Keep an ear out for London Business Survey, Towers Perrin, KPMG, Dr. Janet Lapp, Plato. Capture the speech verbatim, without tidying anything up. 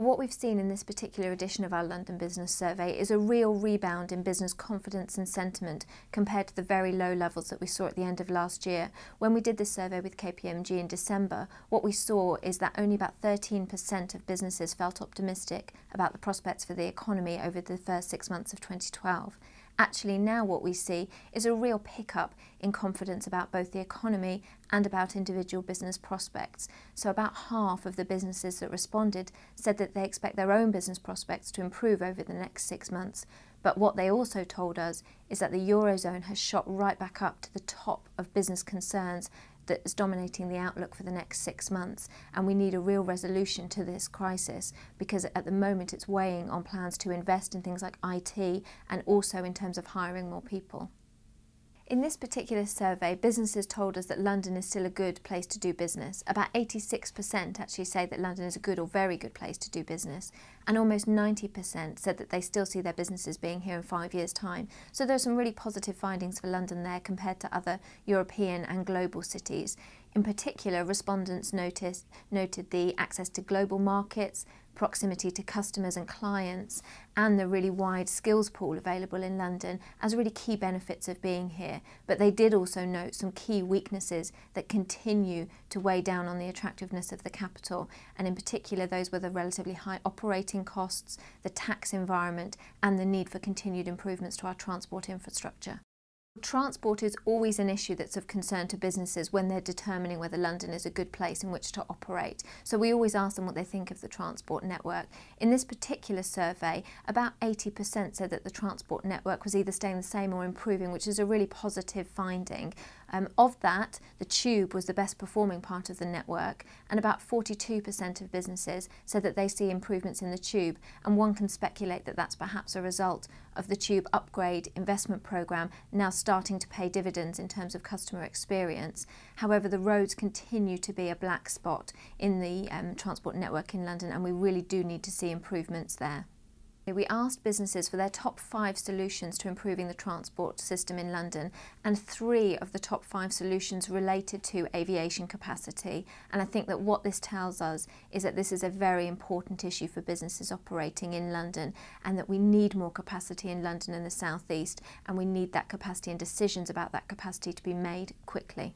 What we've seen in this particular edition of our London Business Survey is a real rebound in business confidence and sentiment compared to the very low levels that we saw at the end of last year. When we did this survey with K P M G in December, what we saw is that only about thirteen percent of businesses felt optimistic about the prospects for the economy over the first six months of twenty twelve. Actually, now what we see is a real pickup in confidence about both the economy and about individual business prospects. So about half of the businesses that responded said that they expect their own business prospects to improve over the next six months. But what they also told us is that the Eurozone has shot right back up to the top of business concerns that is dominating the outlook for the next six months, and we need a real resolution to this crisis, because at the moment it's weighing on plans to invest in things like I T and also in terms of hiring more people. In this particular survey, businesses told us that London is still a good place to do business. About eighty-six percent actually say that London is a good or very good place to do business, and almost ninety percent said that they still see their businesses being here in five years' time. So there are some really positive findings for London there compared to other European and global cities. In particular, respondents noticed, noted the access to global markets, proximity to customers and clients, and the really wide skills pool available in London as really key benefits of being here. But they did also note some key weaknesses that continue to weigh down on the attractiveness of the capital, and in particular those were the relatively high operating costs, the tax environment, and the need for continued improvements to our transport infrastructure. Transport is always an issue that's of concern to businesses when they're determining whether London is a good place in which to operate. So we always ask them what they think of the transport network. In this particular survey, about eighty percent said that the transport network was either staying the same or improving, which is a really positive finding. Um, of that, the tube was the best performing part of the network, and about forty-two percent of businesses said that they see improvements in the tube, and one can speculate that that's perhaps a result of the tube upgrade investment programme now starting to pay dividends in terms of customer experience. However, the roads continue to be a black spot in the um, transport network in London, and we really do need to see improvements there. We asked businesses for their top five solutions to improving the transport system in London, and three of the top five solutions related to aviation capacity. And I think that what this tells us is that this is a very important issue for businesses operating in London, and that we need more capacity in London and the South East, and we need that capacity and decisions about that capacity to be made quickly.